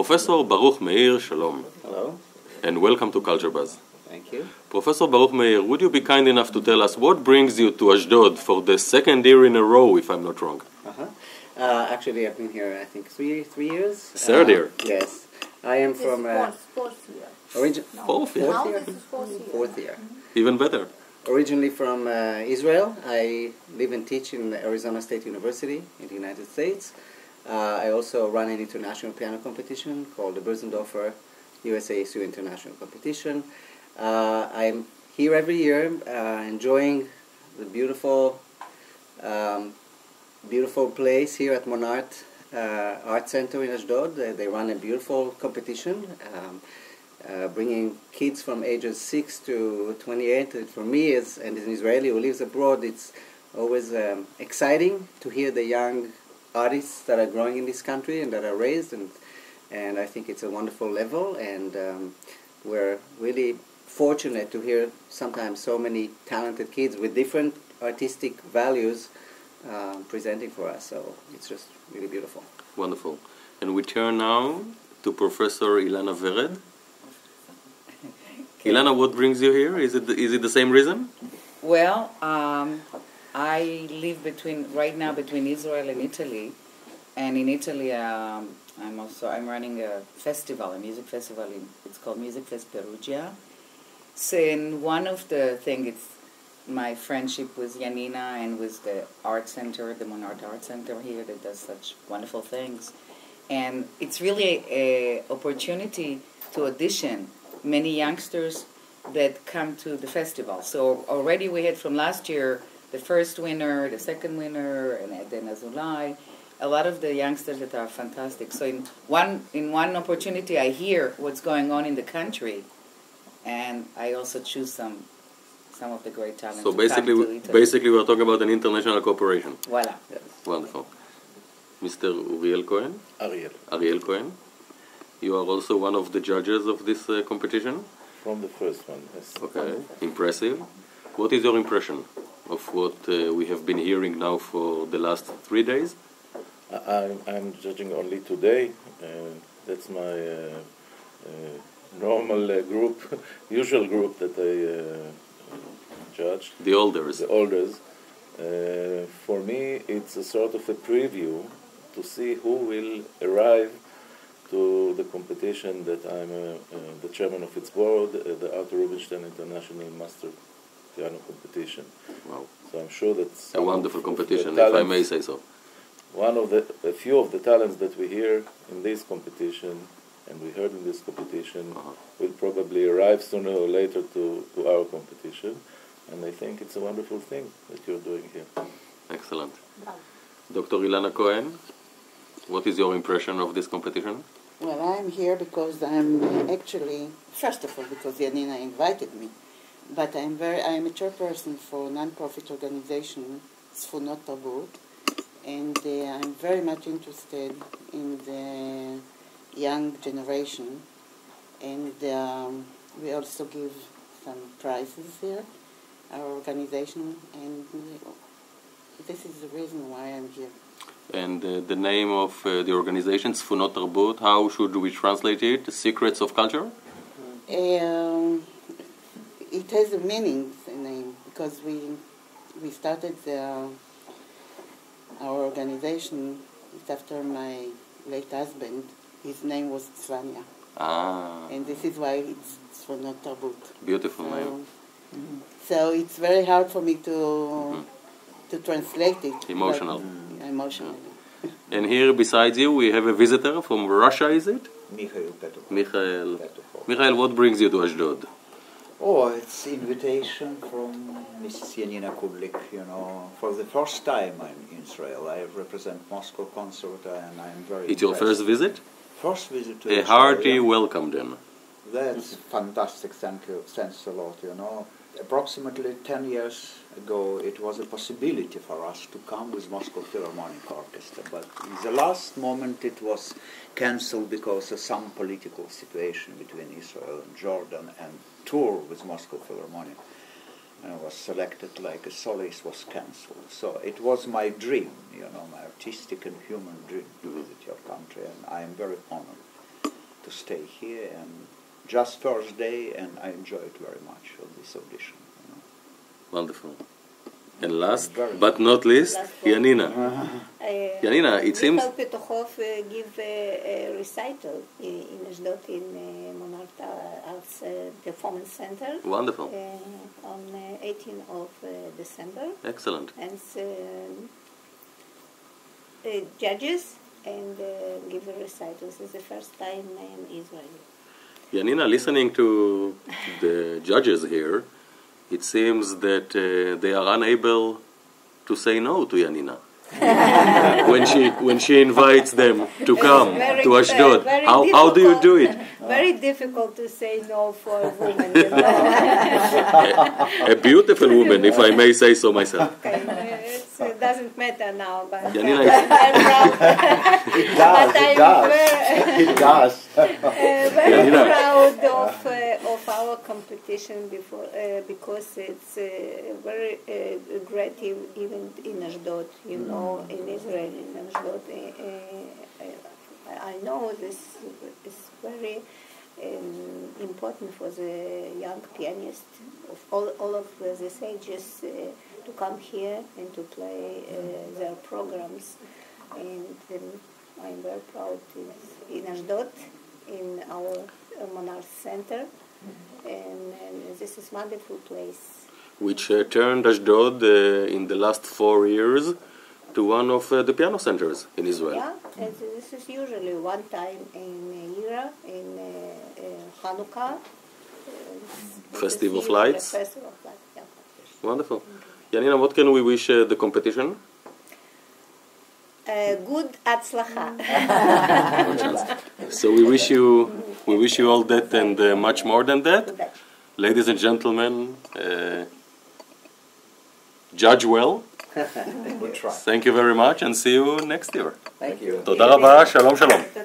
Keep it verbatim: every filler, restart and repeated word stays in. Professor Baruch Meir, shalom. Hello. And welcome to Culture Buzz. Thank you. Professor Baruch Meir, would you be kind enough to tell us what brings you to Ashdod for the second year in a row, if I'm not wrong? Uh-huh. Uh, actually, I've been here, I think, three three years? Third uh, year. Yes. I am from... Uh, fourth year. Origi no. Fourth year. Fourth year? Fourth year. Fourth year. Mm-hmm. Even better. Originally from uh, Israel. I live and teach in Arizona State University in the United States. Uh, I also run an international piano competition called the Bursendorfer U S A S U International Competition. Uh, I'm here every year uh, enjoying the beautiful um, beautiful place here at Monart uh, Art Center in Ashdod. Uh, they run a beautiful competition um, uh, bringing kids from ages six to twenty-eight. And for me, as, and as an Israeli who lives abroad, it's always um, exciting to hear the young artists that are growing in this country and that are raised, and and I think it's a wonderful level, and um, we're really fortunate to hear sometimes so many talented kids with different artistic values uh, presenting for us, so it's just really beautiful. Wonderful. And we turn now to Professor Ilana Vered. Ilana, what brings you here? Is it the, is it the same reason? Well, um, I live between right now between Israel and Italy, and in Italy um, I'm also I'm running a festival, a music festival. In, it's called Music Fest Perugia. So, in one of the things, it's my friendship with Yanina and with the art center, the Monart Art Center here, that does such wonderful things, and it's really a, a opportunity to audition many youngsters that come to the festival. So already we had from last year the first winner, the second winner, and then Azulay, a lot of the youngsters that are fantastic. So in one in one opportunity, I hear what's going on in the country, and I also choose some some of the great talent. So basically, we, basically, we're talking about an international cooperation. Voila. Yes. Wonderful. Mister Ariel Cohen. Ariel. Ariel Cohen. You are also one of the judges of this uh, competition. From the first one. Yes. Okay. Impressive. What is your impression of what uh, we have been hearing now for the last three days? I, I'm judging only today. Uh, that's my uh, uh, normal uh, group, usual group that I uh, judge. The elders. The elders. Uh, for me, it's a sort of a preview to see who will arrive to the competition that I'm uh, uh, the chairman of its board, uh, the Arthur Rubinstein International Master Competition. Wow. So I'm sure that's a wonderful competition, talents, if I may say so. One of the, a few of the talents that we hear in this competition, and we heard in this competition, uh-huh. will probably arrive sooner or later to, to our competition. And I think it's a wonderful thing that you're doing here. Excellent. Doctor Ilana Cohen, what is your impression of this competition? Well, I'm here because I'm actually, first of all, because Yanina invited me. But I'm very I'm a chairperson for a non-profit organization, Sfunot Tarbut, and uh, I'm very much interested in the young generation, and um, we also give some prizes here, our organization, and this is the reason why I'm here. And uh, the name of uh, the organization, Sfunot Tarbut, how should we translate it? Secrets of culture? Um, It has a meaning, a name, because we we started the, our organization after my late husband. His name was Tzvania. Ah. And this is why it's Sfunot Tarbut. Beautiful name. So, mm-hmm. so it's very hard for me to mm-hmm. to translate it. Emotional. But, emotional. Yeah. And here beside you we have a visitor from Russia, is it? Mikhail Petukhov. Mikhail. Petukhov. Mikhail, what brings you to Ashdod? Oh, it's invitation from Missus Yanina Kodlik, you know. For the first time I'm in Israel. I represent Moscow Conservatory, and I'm very It's impressed. Your first visit? First visit to A Israel. A hearty yeah. welcome, then. That's fantastic, thank you, thanks a lot, you know. Approximately ten years ago, it was a possibility for us to come with Moscow Philharmonic Orchestra, but in the last moment it was cancelled because of some political situation between Israel and Jordan, and tour with Moscow Philharmonic, and I was selected like a soloist, was cancelled. So it was my dream, you know, my artistic and human dream to visit your country, and I am very honored. to stay here, and just first day, and I enjoyed very much of this audition. You know. Wonderful. And last but not least, Yanina. Uh, Yanina, it Mikhail seems... Mikhail Petukhov uh, give a, a recital in Ashdod in uh, Monart Arts uh, Performance Center. Wonderful. Uh, on uh, eighteenth of December. Excellent. And uh, uh, judges and uh, give a recital. This is the first time I am Israeli. Yanina, listening to the judges here, it seems that uh, they are unable to say no to Yanina when she when she invites them to come to Ashdod. How how do you do it? Very difficult to say no for a woman. You know? a, a beautiful woman, if I may say so myself. Okay, it's, it doesn't matter now, but Yanina, I'm proud. It does. But it, does. it does. It does. Very Yanina. proud of uh, of our competition before uh, because it's uh, very uh, great event in Ashdod. You know, in Israel, in Ashdod, uh, uh, I know this is very um, important for the young pianists of all, all of these ages uh, to come here and to play uh, their programs. And um, I'm very proud in, in Ashdod, in our uh, Monarch Center. And, and this is a wonderful place. Which uh, turned Ashdod uh, in the last four years to one of uh, the piano centers in Israel. Yeah, and this is usually one time in uh, Yira, in uh, uh, Hanukkah. Uh, Festival of Lights. Festival of Lights, yeah. Wonderful. Okay. Yanina, what can we wish uh, the competition? Uh, good atzlacha. So we wish you, we wish you all that and uh, much more than that. Ladies and gentlemen, uh, judge well. Thank you very much and see you next year. Thank you. Toda rabah, shalom, shalom.